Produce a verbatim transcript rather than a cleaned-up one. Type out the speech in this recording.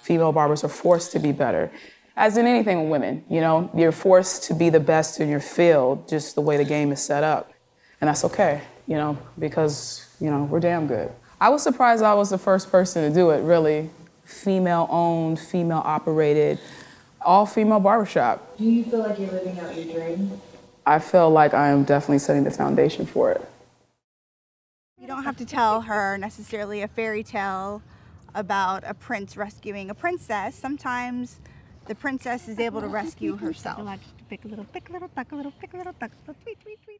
female barbers are forced to be better. As in anything with women, you know, you're forced to be the best in your field, just the way the game is set up. And that's okay, you know, because, you know, we're damn good. I was surprised I was the first person to do it, really. Female-owned, female-operated, all-female barbershop. Do you feel like you're living out your dream? I feel like I am definitely setting the foundation for it. You don't have to tell her necessarily a fairy tale about a prince rescuing a princess. Sometimes the princess is able to rescue herself. Pick a little, pick a little, pick a little, pick a little, pick a little, tweet, tweet, tweet.